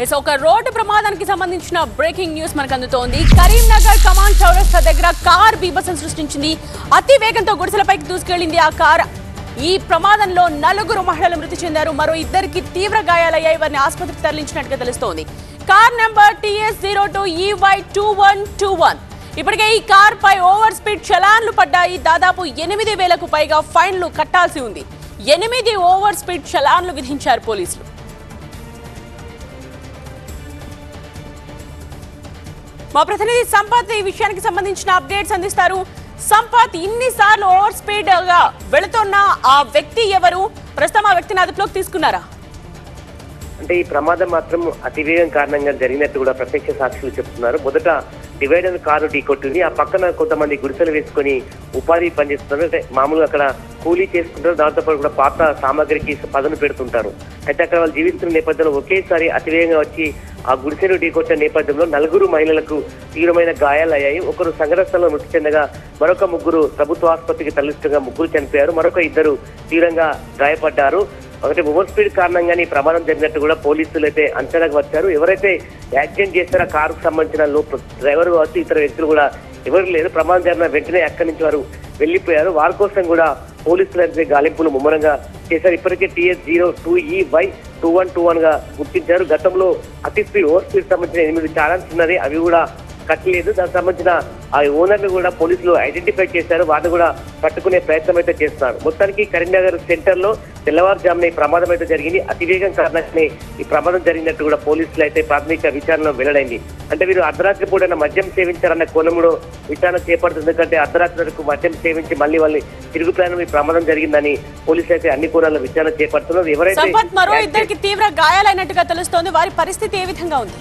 Road प्रमादा की संबंधी breaking news मन अंदी करीमनगर कमान चौरस्ता दग्गर कार बीभत्स सृष्टिंचिंदी अति वेगंतो गुडिसलपैकी दूसुकेल्लिंदी आ कार ఈ ప్రమాదంలో నలుగురు మహిళలు మృతి చెందారు మరో ఇద్దరికి తీవ్ర గాయాలయ్యాయి వారిని ఆసుపత్రికి తరలించినట్టు తెలుస్తోంది కార్ నంబర్ TS02EY2121 ఇప్పటికే ఈ కార్ పై ఓవర్ స్పీడ్ చలాన్లు పడ్డాయి దాదాపు 80,000 కు పైగా ఫైన్లు కట్టాల్సి ఉంది 8 ఓవర్ స్పీడ్ చలాన్లు విధించారు పోలీసులు మా ప్రతినిధి సంపత్ ఈ విషయానికి సంబంధించిన అప్డేట్స్ అందిస్తారు సంపత్ ఇన్ని సార్లు ఓవర్ స్పీడ్ గా వెళ్తున్న ఆ వ్యక్తి ఎవరు ప్రస్తుతం ఆ వ్యక్తిని అదుపులోకి తీసుకున్నారా అంటే ఈ ప్రమాదం మాత్రం అతివేగం కారణంగా జరిగినట్టు కూడా ప్రత్యక్ష సాక్షులు చెప్తున్నారు మొదట డివైడర్ కారు ఢీకొట్టింది ఆ పక్కన కొంతమంది గుడిసెలు వేసుకొని ఉపాధి పనిచేస్తున్నారు అంటే మామూలుగా అక్కడ కూలీ చేసుకుంటారు దాంతో పాటు కూడా పాత సామాగ్రికి పదను పెడుతుంటారు అయితే అక్కడ వాళ్ళు జీవిస్తున్న నేపథ్యంలో ఒకేసారి అతివేగంగా వచ్చి ఆ గుడిసెలు ఢీకొట్టిన నేపథ్యంలో నలుగురు మహిళలకు తీవ్రమైన గాయాలయ్యాయి ఒకరు సంఘటనలో మృతి చెందగా మరొక ముగ్గురు ప్రభుత్వ ఆసుపత్రికి తరలిస్తుండగా ముగ్గురు చనిపోయారు మరొక ఇద్దరు తీవ్రంగా గాయపడ్డారు ఒకటి ఓవర్ స్పీడ్ కారణంగానే ప్రమాదం జరిగినట్టు కూడా పోలీసులు అయితే అంచనాకు వచ్చారు ఎవరైతే యాక్సిడెంట్ చేస్తారో కారుకు సంబంధించిన డ్రైవర్ కావచ్చు ఇతర వ్యక్తులు కూడా ఎవరు లేరు ప్రమాదం జరిగిన వెంటనే అక్కడి నుంచి వారు వెళ్లిపోయారు వారి కోసం కూడా పోలీసులు అయితే గాలింపులు ముమ్మరంగా చేశారు ఇప్పటికే TS02EY2121 గా గుర్తించారు గతంలో అతి స్పీడ్ ఓవర్ స్పీడ్ సంబంధించిన 8 చాలన్స్ ఉన్నది అవి కూడా కట్టలేదు దానికి సంబంధించిన ఆ ఓనర్ని కూడా పోలీసులు ఐడెంటిఫై చేశారు వారిని కూడా పట్టుకునే ప్రయత్నం అయితే చేస్తున్నారు మొత్తానికి కరీంనగర్ సెంటర్ లో తెల్లవారుజామున ఈ ప్రమాదం అయితే జరిగింది అతివేగం కారణంగానే ఈ ప్రమాదం జరిగినట్టు కూడా పోలీసులు అయితే ప్రాథమిక విచారణలో వెల్లడైంది అంటే వీరు అర్ధరాత్రి పూట మద్యం సేవించారన్న కోణంలో విచారణ చేపడుతుంది ఎందుకంటే అర్ధరాత్రి వరకు మద్యం సేవించి మళ్ళీ వాళ్ళు తిరుగు ప్రయాణం ఈ ప్రమాదం జరిగిందని పోలీసులు అయితే అన్ని కోణాల్లో విచారణ చేపడుతున్నారు ఎవరైతే తీవ్ర గాయాలైనట్టుగా తెలుస్తోంది వారి పరిస్థితి ఏ విధంగా ఉంది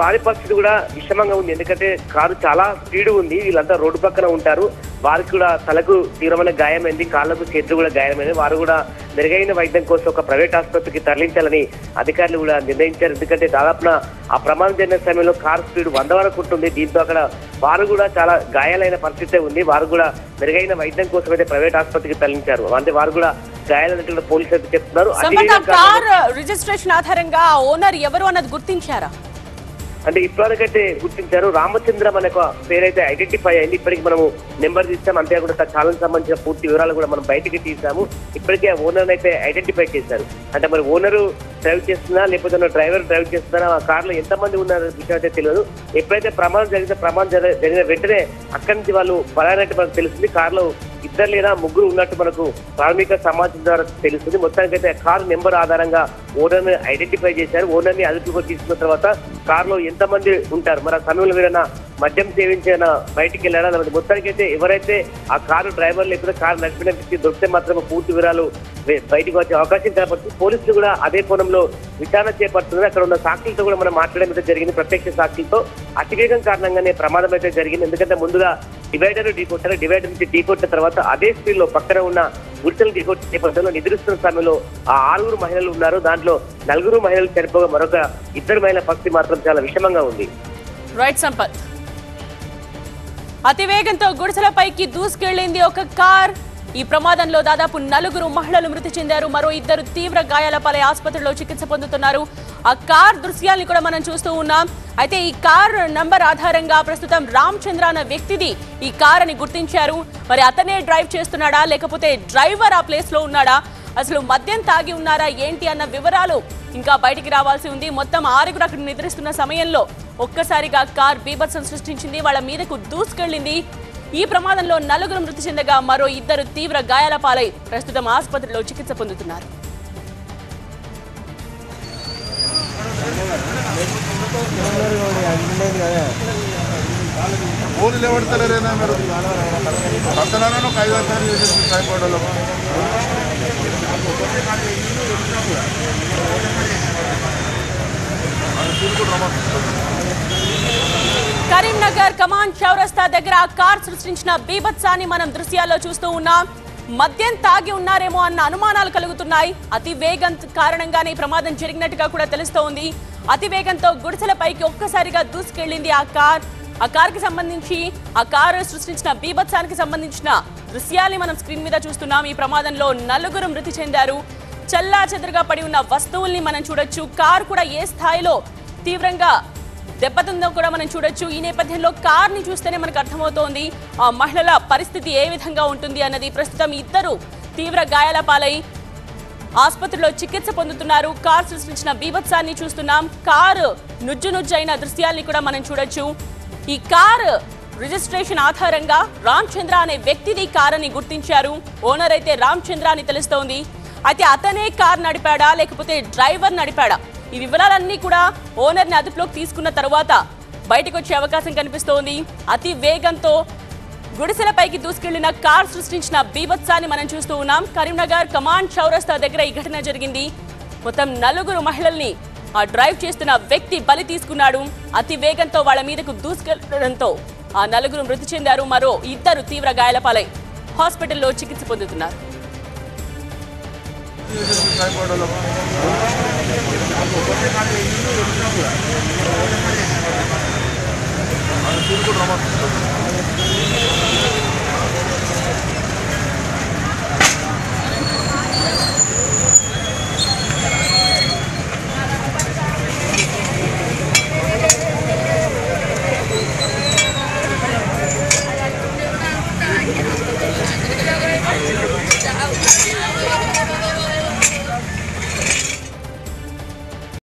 వారి పరిస్థితి కూడా విషమంగా ఉంది ఎందుకంటే కారు చాలా స్పీడ్ ఉంది వీళ్ళంతా రోడ్డు పక్కన ఉంటారు వారికి కూడా తలకు తీవ్రమైన గాయమైంది కాళ్లకు చేతులు కూడా గాయమైంది వారు కూడా మెరుగైన వైద్యం కోసం ఒక ప్రైవేట్ ఆసుపత్రికి తరలించాలని అధికారులు కూడా నిర్ణయించారు ఎందుకంటే దాదాపున ఆ ప్రమాదం జరిగిన సమయంలో కారు స్పీడ్ 100 వరకు ఉంటుంది దీంతో అక్కడ వారు కూడా చాలా గాయాలైన పరిస్థితి ఉంది వారు కూడా మెరుగైన వైద్యం కోసం అయితే ప్రైవేట్ ఆసుపత్రికి తరలించారు అంటే వారు కూడా గాయాలైనట్లు పోలీసులు అయితే చెప్తున్నారు రిజిస్ట్రేషన్ ఆధారంగా ఓనర్ ఎవరు అన్నది గుర్తించారా అంటే ఇప్పటివరకైతే గుర్తించారు రామచంద్రం అనే ఒక పేరైతే ఐడెంటిఫై అయింది ఇప్పటికి మనము నెంబర్ తీసాం అంతేకాకుండా చాలా సంబంధించిన పూర్తి వివరాలు కూడా మనం బయటకి తీసాము ఇప్పటికే ఓనర్ అయితే ఐడెంటిఫై చేశారు అంటే మరి ఓనరు డ్రైవ్ చేస్తున్నా లేకపోతే డ్రైవర్ డ్రైవ్ చేస్తున్నా ఆ కార్ లో ఎంతమంది ఉన్నారో విషయం అయితే తెలియదు ఎప్పుడైతే ప్రమాదం జరిగిన వెంటనే అక్కడి నుంచి వాళ్ళు పరారైనట్టు మనకు తెలుస్తుంది కార్ లో ఇద్దరు లేదా ముగ్గురు ఉన్నట్టు మనకు ప్రాథమిక సమాచారం ద్వారా తెలుస్తుంది మొత్తానికైతే కారు నెంబర్ ఆధారంగా ఓనర్ని ఐడెంటిఫై చేశారు ఓనర్ని అదుపులోకి తీసుకున్న తర్వాత కారులో ఎంతమంది ఉంటారు మరి ఆ సమయంలో వీరైనా మద్యం సేవించిన బయటికి వెళ్ళారా మొత్తానికైతే ఎవరైతే ఆ కారు డ్రైవర్ లేకపోతే కారు నడిపిన వ్యక్తి దొరికితే మాత్రం పూర్తి వివరాలు బయటకు వచ్చే అవకాశం కనపడుతుంది పోలీసులు కూడా అదే కోణంలో విచారణ చేపడుతున్నారు అక్కడ ఉన్న సాక్షులతో కూడా మనం మాట్లాడడం అయితే జరిగింది ప్రత్యక్ష సాక్షులతో అతివేగం కారణంగానే ప్రమాదం అయితే జరిగింది ఎందుకంటే ముందుగా డివైడర్ ఢీకొట్టారు డివైడర్ నుంచి ఢీకొట్టిన తర్వాత అదే స్పీడ్ లో పక్కన ఉన్న గుడిసెలు ఢీకొట్టిన నేపథ్యంలో నిద్రిస్తున్న సమయంలో ఆ 6 మహిళలు ఉన్నారు దాంట్లో 4 మహిళలు చనిపోగా మరొక 2 మహిళల పరిస్థితి మాత్రం చాలా విషమంగా ఉంది రైట్ సంపత్ అతివేగంతో గుడిసెలపైకి దూసుకెళ్లింది ఒక కార్ ఈ ప్రమాదంలో దాదాపు 4 మహిళలు మృతి చెందారు మరో ఇద్దరు తీవ్ర గాయాల పాలై ఆసుపత్రిలో చికిత్స పొందుతున్నారు ఆ కార్ దృశ్యాలను కూడా మనం చూస్తూ ఉన్నాం అయితే ఈ కార్ నంబర్ ఆధారంగా ప్రస్తుతం రామచంద్ర అనే వ్యక్తిది ఈ కార్ అని గుర్తించారు మరి అతనే డ్రైవ్ చేస్తున్నాడా లేకపోతే డ్రైవర్ ఆ ప్లేస్ లో ఉన్నాడా అసలు మద్యం తాగి ఉన్నారా ఏంటి అన్న వివరాలు ఇంకా బయటికి రావాల్సి ఉంది మొత్తం 6 అక్కడ నిద్రిస్తున్న సమయంలో ఒక్కసారిగా కార్ బీభత్సం సృష్టించింది వాళ్ళ మీదకు దూసుకెళ్లింది ఈ ప్రమాదంలో 4 మృతి చెందగా మరో 2 తీవ్ర గాయాల పాలై ప్రస్తుతం ఆసుపత్రిలో చికిత్స పొందుతున్నారు కరీంనగర్ కమాన్ చౌరస్తా దగ్గర కార్ సృష్టించిన బీభత్సాన్ని మనం దృశ్యాల్లో చూస్తూ ఉన్నాం మద్యం తాగి ఉన్నారేమో అన్న అనుమానాలు కలుగుతున్నాయి అతి వేగం కారణంగానే ప్రమాదం జరిగినట్టుగా కూడా తెలుస్తోంది అతి వేగంతో గుడిసెలపైకి ఒక్కసారిగా దూసుకెళ్లింది ఆ కారుకి సంబంధించి ఆ కారు సృష్టించిన బీభత్సానికి సంబంధించిన దృశ్యాన్ని మనం స్క్రీన్ మీద చూస్తున్నాం ఈ ప్రమాదంలో 4 మృతి చెందారు चल्ला చెదరగా పడి ఉన్న వస్తువుల్ని మనం చూడొచ్చు। కార్ కూడా ఏ స్థాయిలో తీవ్రంగా దెబ్బతిందో కూడా మనం చూడొచ్చు। ఈ నేపథ్యంలో కార్ ని చూస్తేనే మనకు అర్థమవుతోంది ఆ మహిళల పరిస్థితి ఏ విధంగా ఉంటుంది అన్నది। ప్రస్తుతం ఇద్దరు తీవ్ర గాయాల పాలై ఆసుపత్రిలో చికిత్స పొందుతున్నారు। కార్ సృష్టించిన బీభత్సాన్ని చూస్తున్నాం। కారు నుజ్జునుజ్జైన దృశ్యాల్ని కూడా మనం చూడొచ్చు। ఈ కారు రిజిస్ట్రేషన్ ఆధారంగా రామచంద్ర అనే వ్యక్తిది కారుని గుర్తించారు। ఓనర్ అయితే రామచంద్ర అని తెలుస్తోంది। అయితే అతనే కార్ నడిపాడా లేకపోతే డ్రైవర్ నడిపాడా, ఈ వివరాలన్నీ కూడా ఓనర్ని అదుపులోకి తీసుకున్న తర్వాత బయటకు వచ్చే అవకాశం కనిపిస్తోంది। అతి వేగంతో గుడిసెలపైకి దూసుకెళ్లిన కార్ సృష్టించిన బీభత్సాన్ని మనం చూస్తూ ఉన్నాం। కరీంనగర్ కమాన్ చౌరస్తా దగ్గర ఈ ఘటన జరిగింది। మొత్తం 4 మహిళల్ని ఆ డ్రైవ్ చేస్తున్న వ్యక్తి బలి తీసుకున్నాడు। అతి వేగంతో వాళ్ళ మీదకు దూసుకెళ్లడంతో ఆ 4 మృతి చెందారు। మరో 2 తీవ్ర గాయాల పాలై హాస్పిటల్లో చికిత్స పొందుతున్నారు।